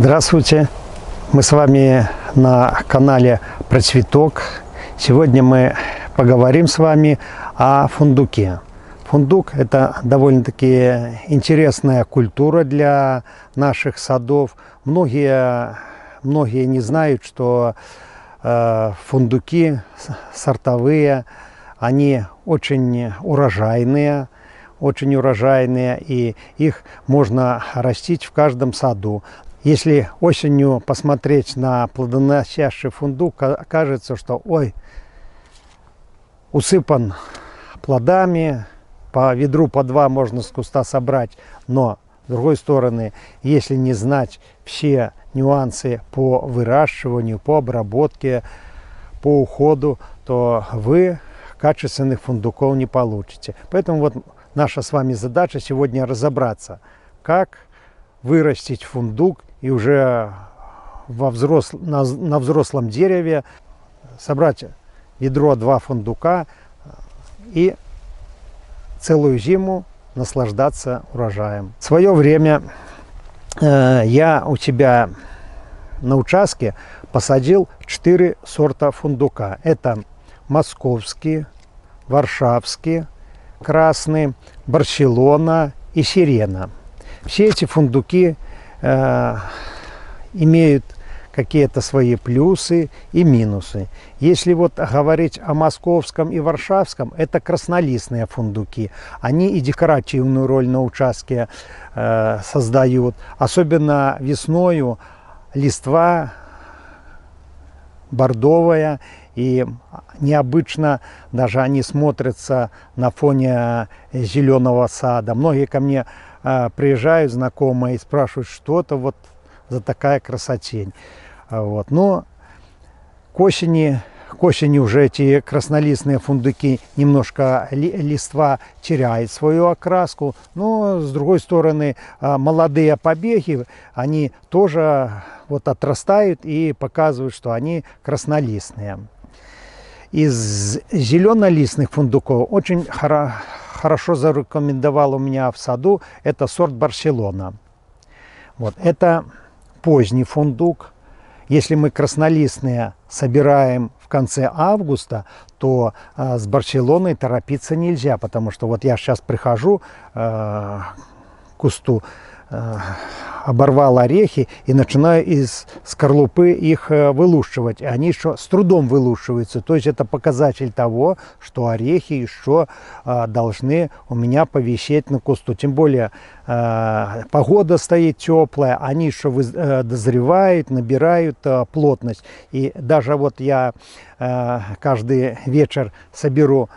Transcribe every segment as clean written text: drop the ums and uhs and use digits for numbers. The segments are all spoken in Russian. Здравствуйте! Мы с вами на канале Процветок. Сегодня мы поговорим с вами о фундуке. Фундук – это довольно-таки интересная культура для наших садов. Многие не знают, что фундуки сортовые, они очень урожайные, и их можно растить в каждом саду. Если осенью посмотреть на плодоносящий фундук, кажется, что ой, усыпан плодами, по ведру, по два можно с куста собрать. Но, с другой стороны, если не знать все нюансы по выращиванию, по обработке, по уходу, то вы качественных фундуков не получите. Поэтому вот наша с вами задача сегодня разобраться, как вырастить фундук и уже на взрослом дереве собрать ядро 2 фундука и целую зиму наслаждаться урожаем. В свое время я у тебя на участке посадил 4 сорта фундука. Это Московский, Варшавский красный, Барселона и Сирена. Все эти фундуки имеют какие-то свои плюсы и минусы. Если вот говорить о московском и варшавском, это краснолистные фундуки. Они и декоративную роль на участке создают. Особенно весною листва бордовая, и необычно даже они смотрятся на фоне зеленого сада. Многие ко мне приезжают, знакомые, и спрашивают, что это вот за такая красотень. Вот. Но к осени уже эти краснолистные фундуки немножко листва теряет свою окраску. Но, с другой стороны, молодые побеги, они тоже вот отрастают и показывают, что они краснолистные. Из зеленолистных фундуков очень хорошо зарекомендовал у меня в саду это сорт Барселона. Вот. Это поздний фундук. Если мы краснолистные собираем в конце августа, то с Барселоной торопиться нельзя, потому что вот я сейчас прихожу к кусту, оборвал орехи и начинаю из скорлупы их вылущивать. Они еще с трудом вылущиваются. То есть это показатель того, что орехи еще должны у меня повисеть на кусту. Тем более погода стоит теплая, они еще дозревают, набирают плотность. И даже вот я каждый вечер соберу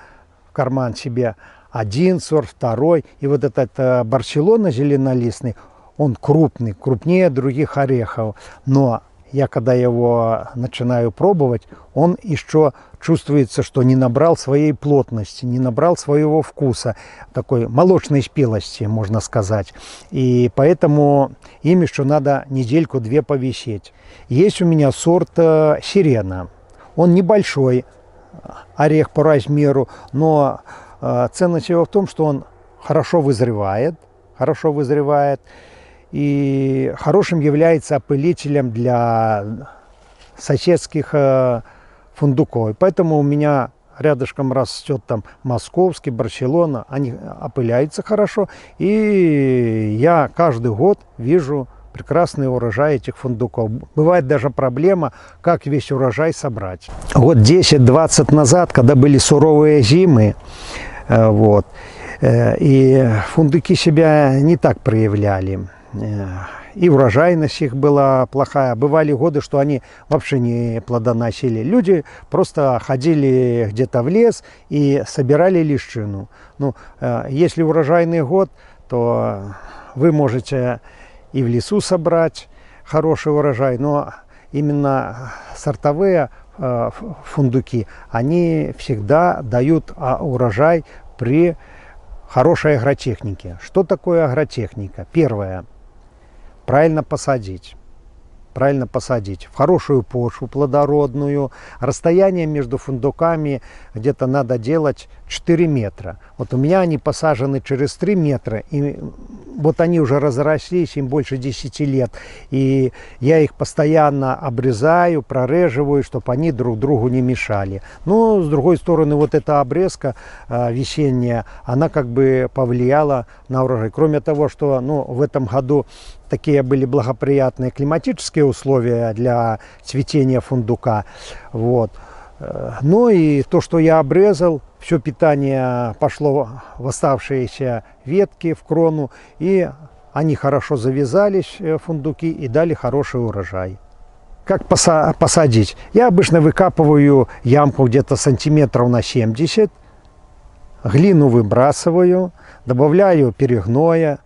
в карман себе один сорт, второй. И вот этот Барселона зеленолистный, он крупный, крупнее других орехов. Но я, когда его начинаю пробовать, он еще чувствуется, что не набрал своей плотности, не набрал своего вкуса, такой молочной спелости, можно сказать. И поэтому им еще надо недельку-две повисеть. Есть у меня сорт Сирена. Он небольшой орех по размеру, но ценность его в том, что он хорошо вызревает и хорошим является опылителем для соседских фундуков. Поэтому у меня рядышком растет там Московский, Барселона, они опыляются хорошо. И я каждый год вижу прекрасный урожай этих фундуков. Бывает даже проблема, как весь урожай собрать. Вот 10-20 назад, когда были суровые зимы, вот, и фундуки себя не так проявляли. И урожайность их была плохая. Бывали годы, что они вообще не плодоносили. Люди просто ходили где-то в лес и собирали лещину. Ну, если урожайный год, то вы можете и в лесу собрать хороший урожай, но именно сортовые фундуки, они всегда дают урожай при хорошей агротехнике. Что такое агротехника? Первое. Правильно посадить в хорошую почву плодородную. Расстояние между фундуками где-то надо делать 4 метра. Вот у меня они посажены через 3 метра, и вот они уже разрослись, им больше 10 лет. И я их постоянно обрезаю, прореживаю, чтобы они друг другу не мешали. Но, с другой стороны, вот эта обрезка весенняя, она как бы повлияла на урожай. Кроме того, что в этом году такие были благоприятные климатические условия для цветения фундука. Вот. Ну и то, что я обрезал, все питание пошло в оставшиеся ветки, в крону, и они хорошо завязались, фундуки, и дали хороший урожай. Как посадить? Я обычно выкапываю ямку где-то сантиметров на 70, глину выбрасываю, добавляю перегноя,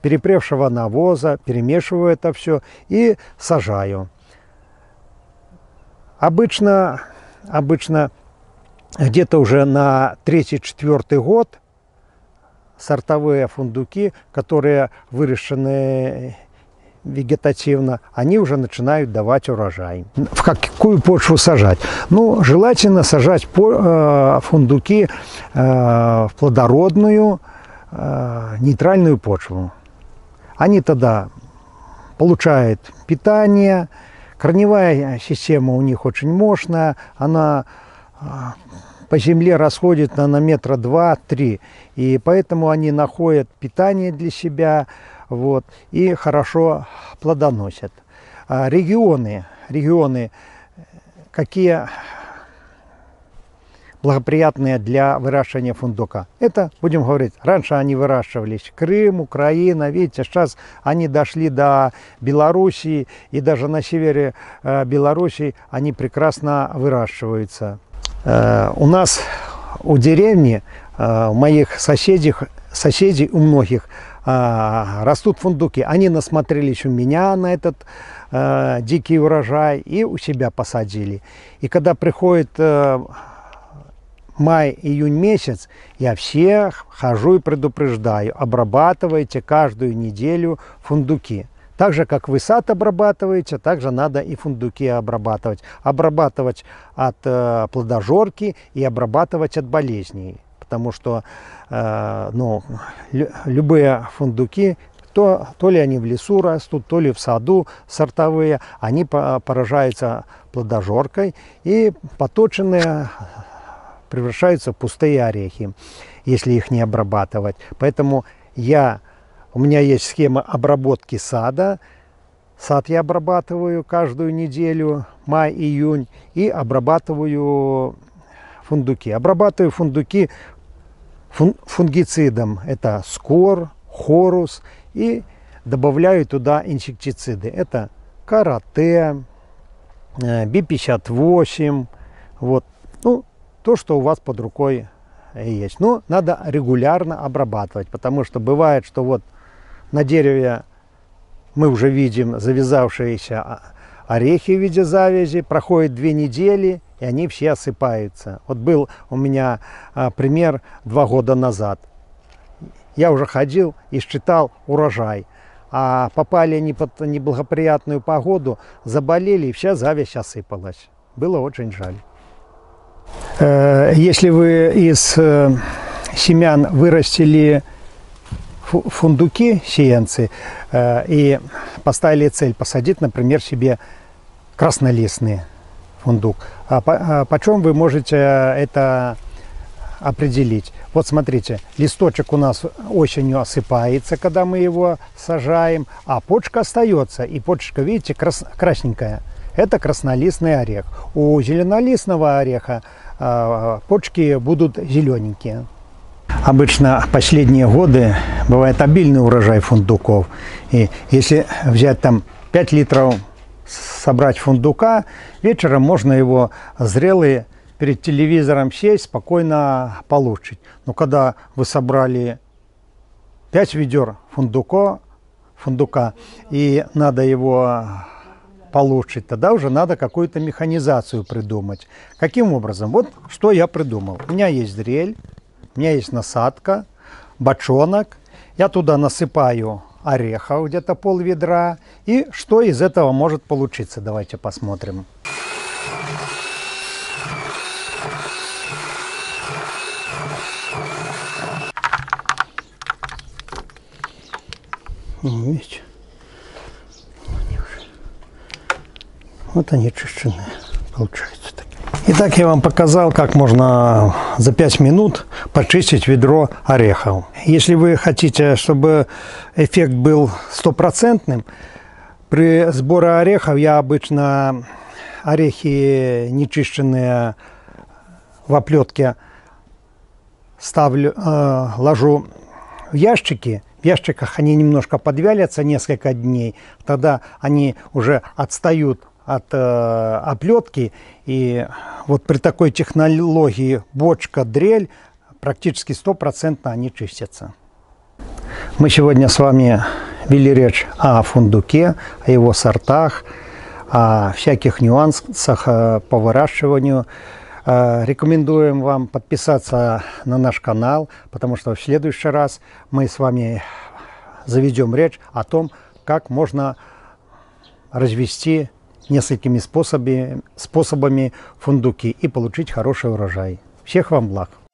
перепревшего навоза, перемешиваю это все и сажаю. Обычно где-то уже на 3-4 год сортовые фундуки, которые выращены вегетативно, они уже начинают давать урожай. В какую почву сажать? Ну, желательно сажать фундуки в плодородную, нейтральную почву. Они тогда получают питание. Корневая система у них очень мощная, она по земле расходит на метра 2-3, и поэтому они находят питание для себя, вот, и хорошо плодоносят. А регионы какие благоприятные для выращивания фундука? Это, будем говорить, раньше они выращивались Крым, Украина, видите, сейчас они дошли до Белоруссии, и даже на севере Белоруссии они прекрасно выращиваются. У нас у деревни, у моих соседей, у многих растут фундуки. Они насмотрелись у меня на этот дикий урожай и у себя посадили. И когда приходит май-июнь месяц, я всех хожу и предупреждаю: обрабатывайте каждую неделю фундуки. Так же, как вы сад обрабатываете, также надо и фундуки обрабатывать. Обрабатывать от плодожорки и обрабатывать от болезней. Потому что любые фундуки, то ли они в лесу растут, то ли в саду сортовые, они поражаются плодожоркой, и поточенные превращаются в пустые орехи, если их не обрабатывать. Поэтому у меня есть схема обработки сада. Сад я обрабатываю каждую неделю, май-июнь, и обрабатываю фундуки. Обрабатываю фундуки фунгицидом. Это скор, хорус, и добавляю туда инсектициды. Это карате, B58, вот. То, что у вас под рукой есть. Но надо регулярно обрабатывать, потому что бывает, что вот на дереве мы уже видим завязавшиеся орехи в виде завязи, проходит 2 недели, и они все осыпаются. Вот был у меня пример 2 года назад. Я уже ходил и считал урожай, а попали не под неблагоприятную погоду, заболели, и вся завязь осыпалась. Было очень жаль. Если вы из семян вырастили фундуки, сеянцы, и поставили цель посадить, например, себе краснолистный фундук, почем вы можете это определить? Вот смотрите, листочек у нас осенью осыпается, когда мы его сажаем, а почка остается, и почка, видите, красненькая. Это краснолистный орех. У зеленолистного ореха почки будут зелененькие. Обычно последние годы бывает обильный урожай фундуков. И если взять там 5 литров, собрать фундука, вечером можно его зрелый перед телевизором сесть, спокойно получить. Но когда вы собрали 5 ведер фундука, и надо его получить, тогда уже надо какую-то механизацию придумать. Каким образом? Вот что я придумал. У меня есть дрель, у меня есть насадка, бочонок. Я туда насыпаю орехов, где-то пол-ведра. И что из этого может получиться? Давайте посмотрим. Ну, видите? Они уже... Вот они чищенные, получается. Итак, я вам показал, как можно за 5 минут почистить ведро орехов. Если вы хотите, чтобы эффект был стопроцентным, при сборе орехов я обычно орехи нечищенные в оплетке ставлю, ложу в ящики. В ящиках они немножко подвялятся несколько дней, тогда они уже отстают от оплетки, и вот при такой технологии бочка-дрель практически стопроцентно они чистятся. Мы сегодня с вами вели речь о фундуке, о его сортах, о всяких нюансах по выращиванию. Рекомендуем вам подписаться на наш канал, потому что в следующий раз мы с вами заведем речь о том, как можно развести несколькими способами фундуки и получить хороший урожай. Всех вам благ!